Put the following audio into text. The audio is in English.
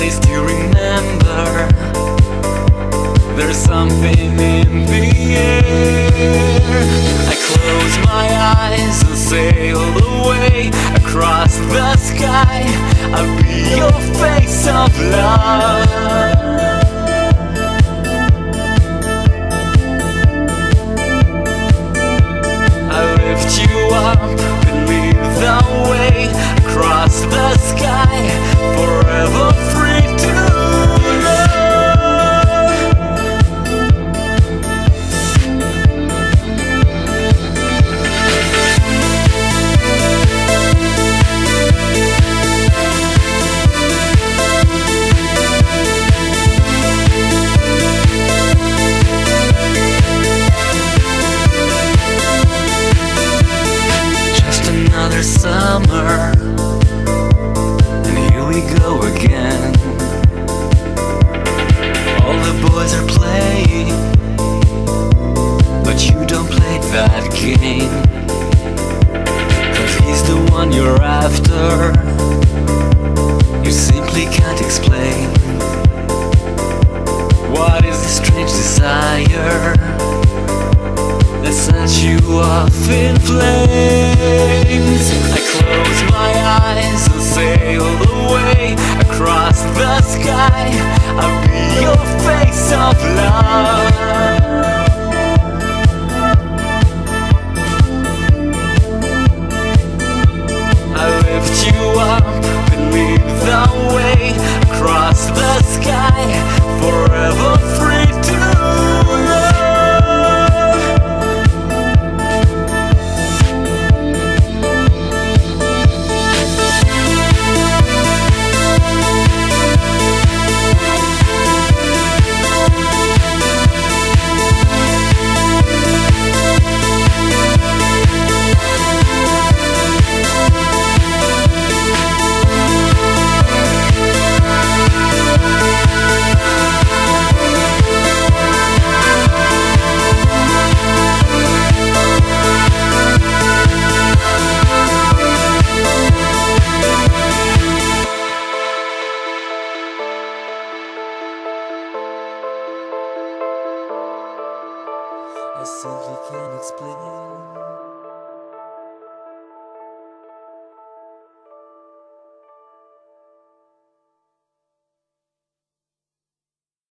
I still remember there's something in the air. I close my eyes and sail away across the sky. I'll be your face of love. You up and lead the way across the sky, forever free to summer, and here we go again. All the boys are playing, but you don't play that game, 'cause he's the one you're after. You simply can't explain what is this strange desire that sets you off in flames. Sail away across the sky. I'll be your face of love. I lift you up and lead the way across the sky, forever free to love. I simply can't explain.